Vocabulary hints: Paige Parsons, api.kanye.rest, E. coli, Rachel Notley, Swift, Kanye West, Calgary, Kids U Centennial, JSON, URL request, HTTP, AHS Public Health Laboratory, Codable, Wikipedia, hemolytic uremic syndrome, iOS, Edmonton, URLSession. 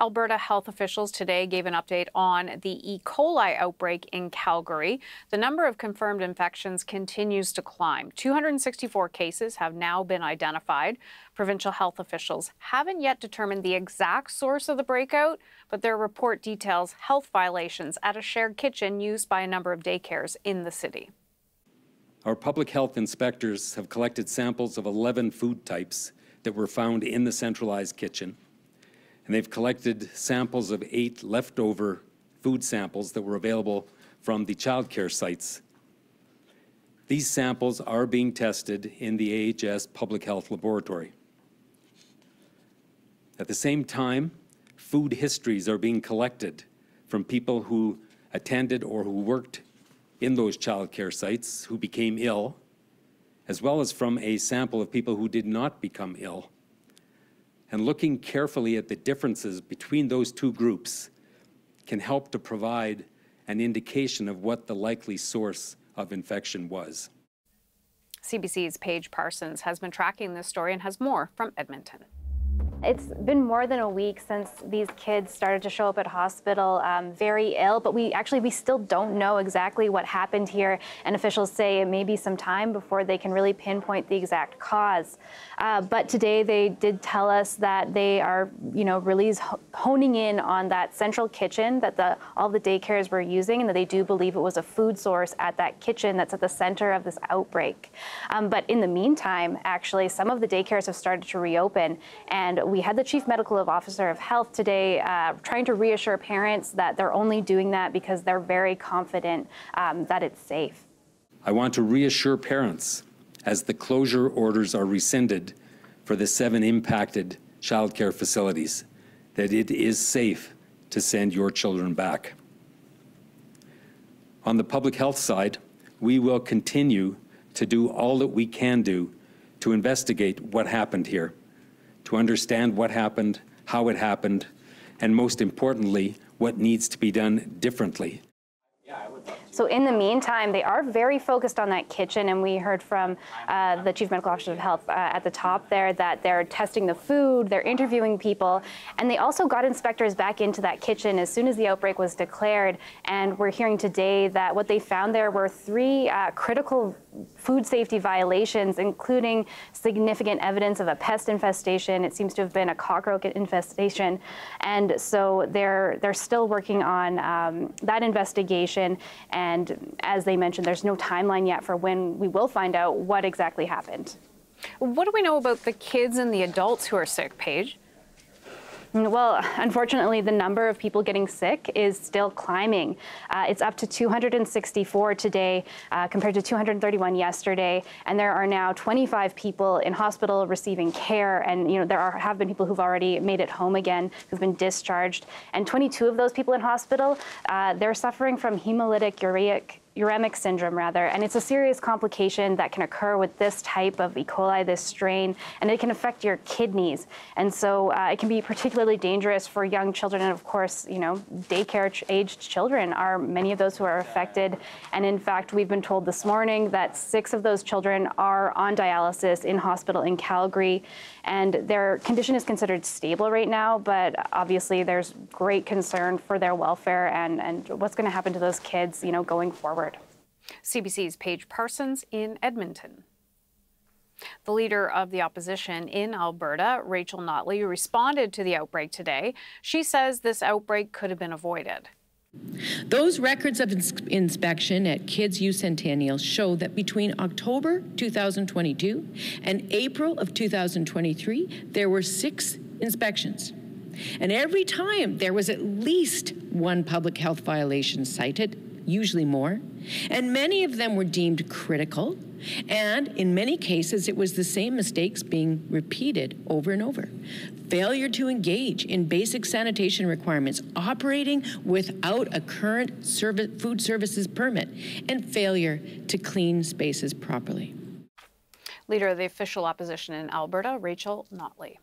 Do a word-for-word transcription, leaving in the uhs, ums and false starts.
Alberta health officials today gave an update on the E. coli outbreak in Calgary. The number of confirmed infections continues to climb. two hundred sixty-four cases have now been identified. Provincial health officials haven't yet determined the exact source of the breakout, but their report details health violations at a shared kitchen used by a number of daycares in the city. Our public health inspectors have collected samples of eleven food types that were found in the centralized kitchen, and they've collected samples of eight leftover food samples that were available from the childcare sites. These samples are being tested in the A H S Public Health Laboratory. At the same time, food histories are being collected from people who attended or who worked in those childcare sites who became ill, as well as from a sample of people who did not become ill. And looking carefully at the differences between those two groups can help to provide an indication of what the likely source of infection was. C B C's Paige Parsons has been tracking this story and has more from Edmonton. It's been more than a week since these kids started to show up at hospital um, very ill, but we actually, we still don't know exactly what happened here, and officials say it may be some time before they can really pinpoint the exact cause. Uh, but today they did tell us that they are, you know, really honing in on that central kitchen that the, all the daycares were using, and that they do believe it was a food source at that kitchen that's at the center of this outbreak. Um, but in the meantime, actually, some of the daycares have started to reopen, and we had the Chief Medical Officer of Health today uh, trying to reassure parents that they're only doing that because they're very confident um, that it's safe. I want to reassure parents as the closure orders are rescinded for the seven impacted childcare facilities that it is safe to send your children back. On the public health side, we will continue to do all that we can do to investigate what happened here, to understand what happened, how it happened, and most importantly, what needs to be done differently. So in the meantime, they are very focused on that kitchen, and we heard from uh, the Chief Medical Officer of Health uh, at the top there that they're testing the food, they're interviewing people, and they also got inspectors back into that kitchen as soon as the outbreak was declared. And we're hearing today that what they found there were three uh, critical food safety violations, including significant evidence of a pest infestation. It seems to have been a cockroach infestation, and so they're they're still working on um, that investigation. And And as they mentioned, there's no timeline yet for when we will find out what exactly happened. What do we know about the kids and the adults who are sick, Paige? Well, unfortunately, the number of people getting sick is still climbing. Uh, it's up to two hundred sixty-four today, uh, compared to two hundred thirty-one yesterday, and there are now twenty-five people in hospital receiving care, and you know there are, have been people who've already made it home again, who've been discharged, and twenty-two of those people in hospital, uh, they're suffering from hemolytic uremic. uremic syndrome rather, and it's a serious complication that can occur with this type of E. coli, this strain, and it can affect your kidneys. And so uh, it can be particularly dangerous for young children, and of course, you know, daycare-aged children are many of those who are affected. And in fact, we've been told this morning that six of those children are on dialysis in hospital in Calgary, and their condition is considered stable right now, but obviously there's great concern for their welfare and, and what's going to happen to those kids, you know, going forward. C B C's Paige Parsons in Edmonton. The leader of the opposition in Alberta, Rachel Notley, responded to the outbreak today. She says this outbreak could have been avoided. Those records of ins inspection at Kids U Centennial show that between October two thousand twenty-two and April of two thousand twenty-three, there were six inspections. And every time there was at least one public health violation cited, usually more, and many of them were deemed critical, and in many cases it was the same mistakes being repeated over and over. Failure to engage in basic sanitation requirements, operating without a current serv- food services permit, and failure to clean spaces properly. Leader of the official opposition in Alberta, Rachel Notley.